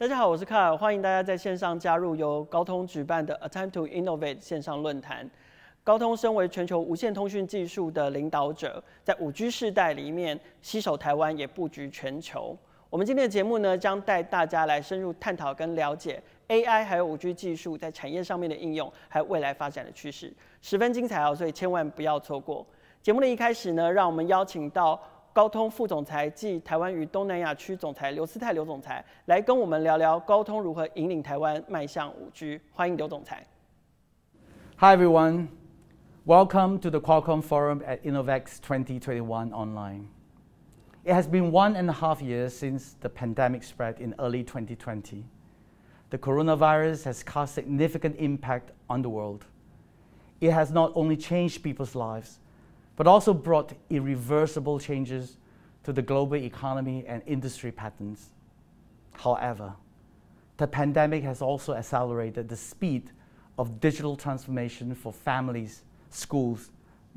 大家好，我是 Carl， 欢迎大家在线上加入由高通举办的 A Time to Innovate 线上论坛。高通身为全球无线通讯技术的领导者，在 5G 世代里面携手台湾，也布局全球。我们今天的节目呢，将带大家来深入探讨跟了解 AI 还有 5G 技术在产业上面的应用，还有未来发展的趋势，十分精彩哦，所以千万不要错过。节目的一开始呢，让我们邀请到高通副总裁暨台湾与东南亚区总裁刘思泰刘总裁来跟我们聊聊高通如何引领台湾迈向 5G。欢迎刘总裁。Hi everyone, welcome to the Qualcomm Forum at InnoVEX 2021 online. It has been 1.5 years since the pandemic spread in early 2020. The coronavirus has cast significant impact on the world. It has not only changed people's lives, but also brought irreversible changes to the global economy and industry patterns. However, the pandemic has also accelerated the speed of digital transformation for families, schools,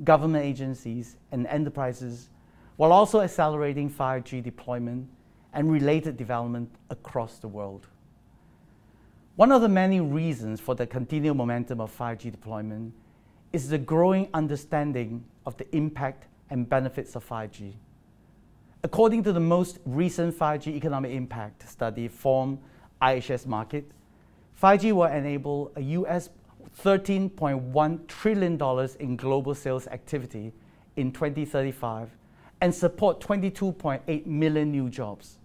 government agencies, and enterprises, while also accelerating 5G deployment and related development across the world. One of the many reasons for the continued momentum of 5G deployment is the growing understanding of the impact and benefits of 5G. According to the most recent 5G economic impact study from IHS Markit, 5G will enable a US $13.1 trillion in global sales activity in 2035 and support 22.8 million new jobs.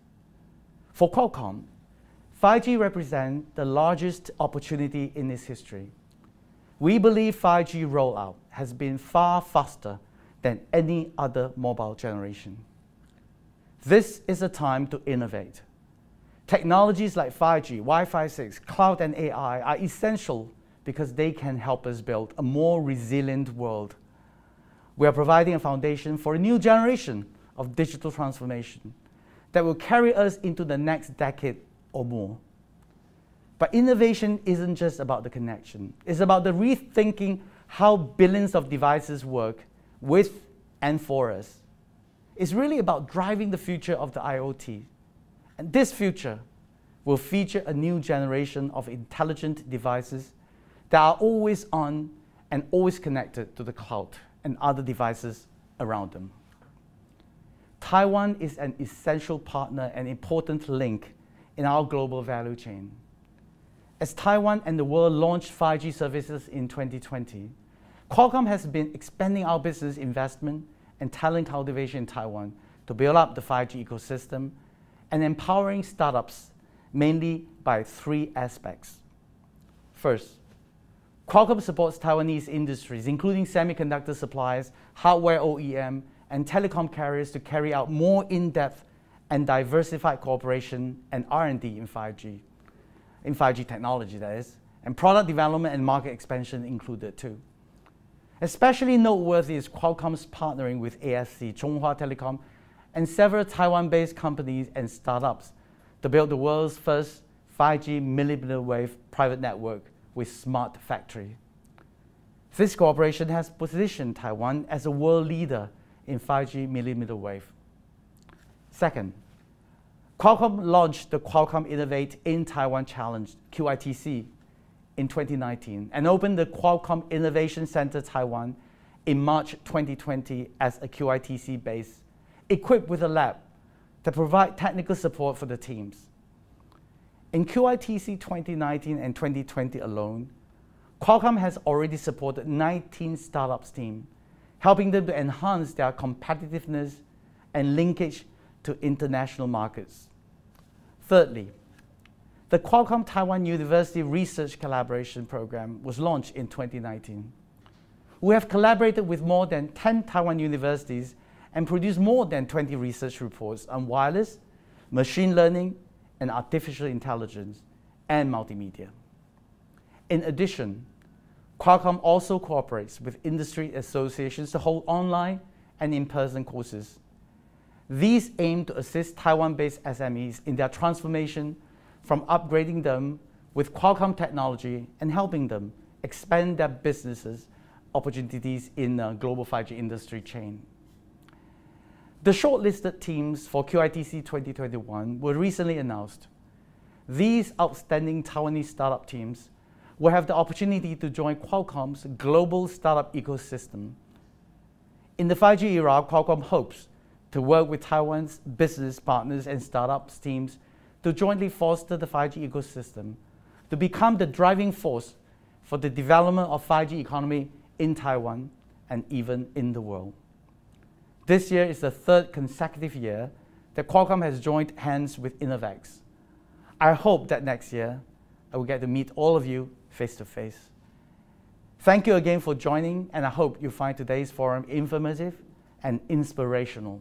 For Qualcomm, 5G represents the largest opportunity in its history. We believe 5G rollout has been far faster than any other mobile generation. This is a time to innovate. Technologies like 5G, Wi-Fi 6, cloud and AI are essential because they can help us build a more resilient world. We are providing a foundation for a new generation of digital transformation that will carry us into the next decade or more. But innovation isn't just about the connection. It's about the rethinking how billions of devices work with and for us. It's really about driving the future of the IoT. And this future will feature a new generation of intelligent devices that are always on and always connected to the cloud and other devices around them. Taiwan is an essential partner and important link in our global value chain. As Taiwan and the world launched 5G services in 2020, Qualcomm has been expanding our business investment and talent cultivation in Taiwan to build up the 5G ecosystem and empowering startups mainly by three aspects. First, Qualcomm supports Taiwanese industries, including semiconductor suppliers, hardware OEM, and telecom carriers to carry out more in-depth and diversified cooperation and R&D in 5G technology, that is, and product development and market expansion included too. Especially noteworthy is Qualcomm's partnering with ASE, Chunghua Telecom, and several Taiwan-based companies and startups to build the world's first 5G millimeter wave private network with smart factory. This cooperation has positioned Taiwan as a world leader in 5G millimeter wave. Second, Qualcomm launched the Qualcomm Innovate in Taiwan Challenge, QITC, in 2019 and opened the Qualcomm Innovation Center Taiwan in March 2020 as a QITC base, equipped with a lab to provide technical support for the teams. In QITC 2019 and 2020 alone, Qualcomm has already supported 19 startups teams, helping them to enhance their competitiveness and linkage to international markets. Thirdly, the Qualcomm Taiwan University Research Collaboration Program was launched in 2019. We have collaborated with more than 10 Taiwan universities and produced more than 20 research reports on wireless, machine learning, and artificial intelligence, and multimedia. In addition, Qualcomm also cooperates with industry associations to hold online and in-person courses. These aim to assist Taiwan-based SMEs in their transformation from upgrading them with Qualcomm technology and helping them expand their businesses opportunities in the global 5G industry chain. The shortlisted teams for QITC 2021 were recently announced. these outstanding Taiwanese startup teams will have the opportunity to join Qualcomm's global startup ecosystem. In the 5G era, Qualcomm hopes to work with Taiwan's business partners and startups teams to jointly foster the 5G ecosystem to become the driving force for the development of 5G economy in Taiwan and even in the world. This year is the third consecutive year that Qualcomm has joined hands with InnoVEX. I hope that next year I will get to meet all of you face to face. Thank you again for joining, and I hope you find today's forum informative and inspirational.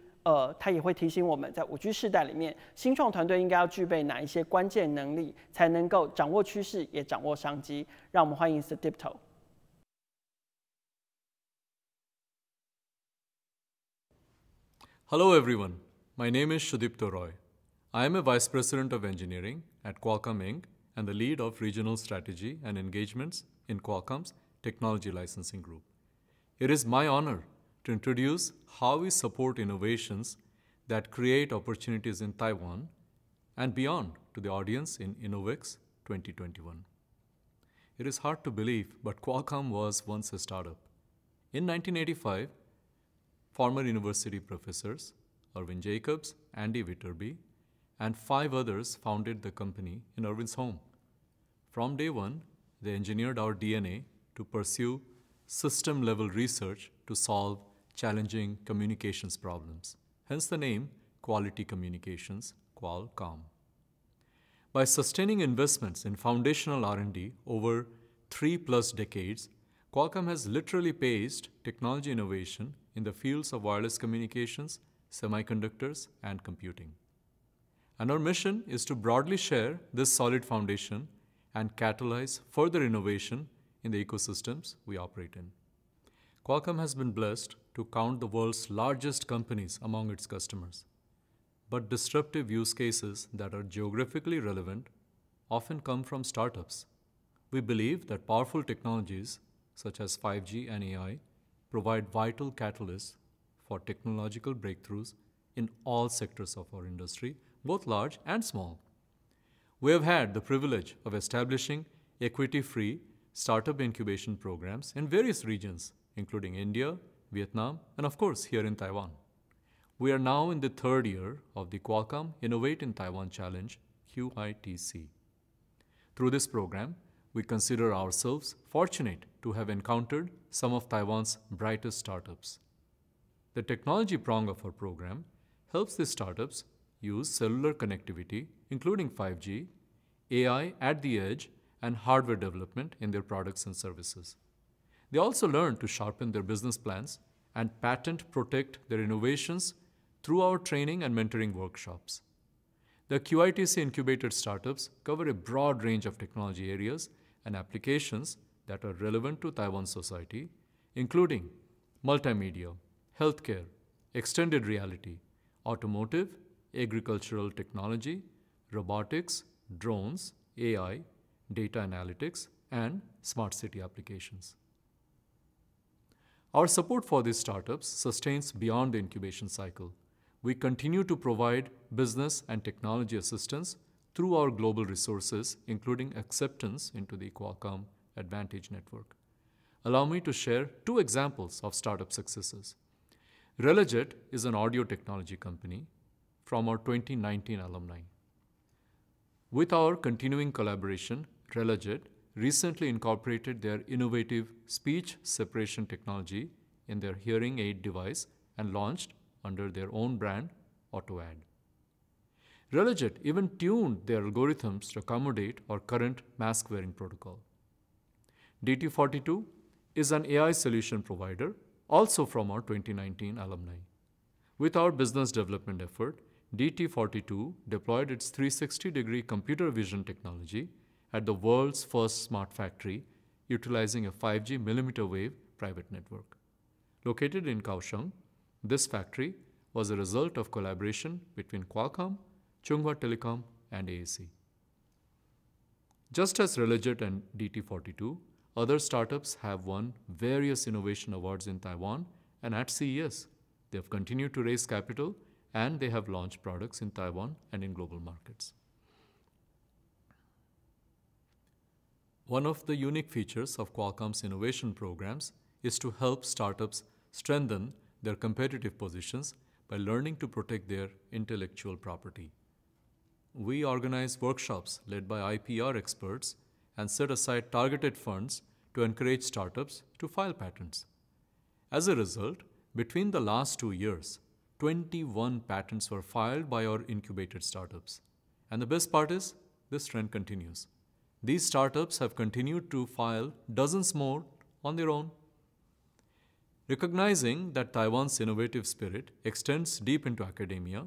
他也会提醒我们在 5G 世代里面，新创团队应该要具备哪一些关键能力，才能够掌握趋势，也掌握商机。让我们欢迎 Sudeepto。Hello everyone, my name is Sudeepto Roy. I am a Vice President of Engineering at Qualcomm Inc. and the lead of Regional Strategy and Engagements in Qualcomm's Technology Licensing Group. It is my honor to introduce how we support innovations that create opportunities in Taiwan and beyond to the audience in InnoVEX 2021. It is hard to believe, but Qualcomm was once a startup. In 1985, former university professors Irwin Jacobs, Andy Viterbi, and 5 others founded the company in Irwin's home. From day one, they engineered our DNA to pursue system-level research to solve challenging communications problems, hence the name Quality Communications, Qualcomm. By sustaining investments in foundational R&D over 3+ decades, Qualcomm has literally paced technology innovation in the fields of wireless communications, semiconductors, and computing. And our mission is to broadly share this solid foundation and catalyze further innovation in the ecosystems we operate in. Qualcomm has been blessed to count the world's largest companies among its customers. But disruptive use cases that are geographically relevant often come from startups. We believe that powerful technologies such as 5G and AI provide vital catalysts for technological breakthroughs in all sectors of our industry, both large and small. We have had the privilege of establishing equity-free startup incubation programs in various regions, including India, Vietnam, and of course, here in Taiwan. We are now in the 3rd year of the Qualcomm Innovate in Taiwan Challenge, QITC. Through this program, we consider ourselves fortunate to have encountered some of Taiwan's brightest startups. The technology prong of our program helps these startups use cellular connectivity, including 5G, AI at the edge, and hardware development in their products and services. They also learn to sharpen their business plans and patent protect their innovations through our training and mentoring workshops. The QITC incubated startups cover a broad range of technology areas and applications that are relevant to Taiwan society, including multimedia, healthcare, extended reality, automotive, agricultural technology, robotics, drones, AI, data analytics, and smart city applications. Our support for these startups sustains beyond the incubation cycle. We continue to provide business and technology assistance through our global resources, including acceptance into the Qualcomm Advantage Network. Allow me to share 2 examples of startup successes. Relajet is an audio technology company from our 2019 alumni. With our continuing collaboration, Relajet recently incorporated their innovative speech separation technology in their hearing aid device and launched under their own brand, AutoAD. Relajet even tuned their algorithms to accommodate our current mask-wearing protocol. DT42 is an AI solution provider, also from our 2019 alumni. With our business development effort, DT42 deployed its 360-degree computer vision technology at the world's first smart factory, utilizing a 5G millimeter wave private network. Located in Kaohsiung, this factory was a result of collaboration between Qualcomm, Chunghua Telecom, and AAC. Just as Relajet and DT42, other startups have won various innovation awards in Taiwan and at CES. They have continued to raise capital and they have launched products in Taiwan and in global markets. One of the unique features of Qualcomm's innovation programs is to help startups strengthen their competitive positions by learning to protect their intellectual property. We organize workshops led by IPR experts and set aside targeted funds to encourage startups to file patents. As a result, between the last 2 years, 21 patents were filed by our incubated startups. And the best part is, this trend continues. These startups have continued to file dozens more on their own. Recognizing that Taiwan's innovative spirit extends deep into academia,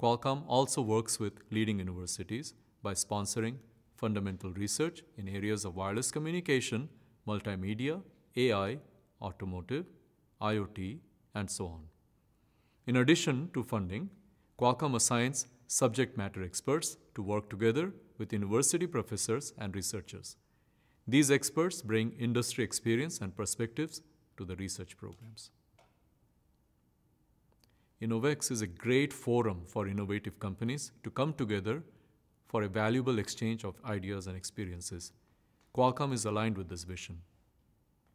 Qualcomm also works with leading universities by sponsoring fundamental research in areas of wireless communication, multimedia, AI, automotive, IoT, and so on. In addition to funding, Qualcomm assigns subject matter experts to work together with university professors and researchers. These experts bring industry experience and perspectives to the research programs. InnoVEX is a great forum for innovative companies to come together for a valuable exchange of ideas and experiences. Qualcomm is aligned with this vision.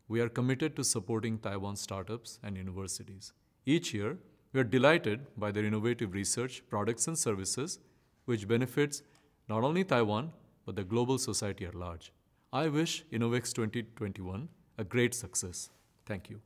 We are committed to supporting Taiwan startups and universities. Each year, we are delighted by their innovative research, products, and services, which benefits not only Taiwan, but the global society at large. I wish InnoVEX 2021 a great success. Thank you.